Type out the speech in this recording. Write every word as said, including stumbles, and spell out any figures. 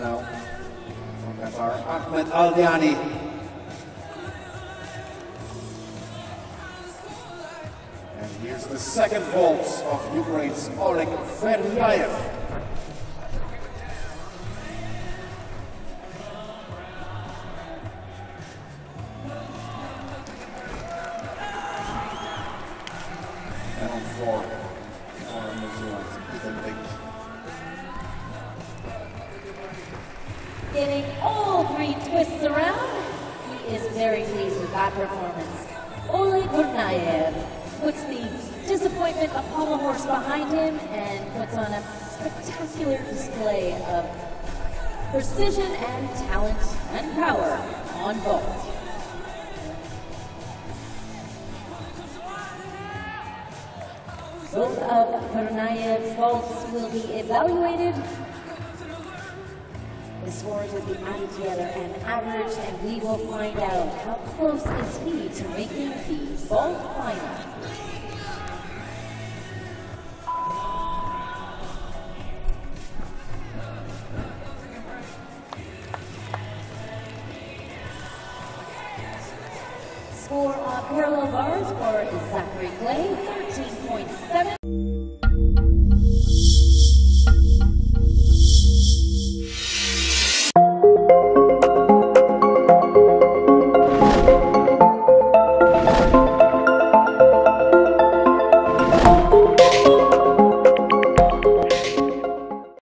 now from Katar Ahmed Aldiani. And here's the second vault of Ukraine's Oleg Vernaiev. And on four for Mozilla, Ethan Big. Getting all three twists around, he is very pleased with that performance. Oleg Burnayev puts the disappointment of pommel horse behind him and puts on a spectacular display of precision and talent and power on both. Both of Burnayev's vaults will be evaluated. The scores will be added together and averaged, and we will find out how close is he to making the vault final. Score on parallel bars for Zachary Clay, thirteen point seven.